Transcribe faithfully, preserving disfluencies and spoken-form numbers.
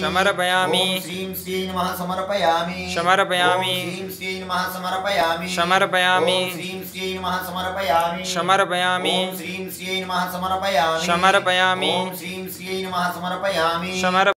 समर्पयामि श्रीं श्रीं नमः समर्पयामि समर्पयामि श्रीं नमः समर्पयामि समर्पयामि श्रीं श्रीं नमः समर्पयामि समर्पयामि श्रीं श्रीं नमः समर्पयामि समर्पयामि श्रीं श्रीं नमः समर्पयामि समर्प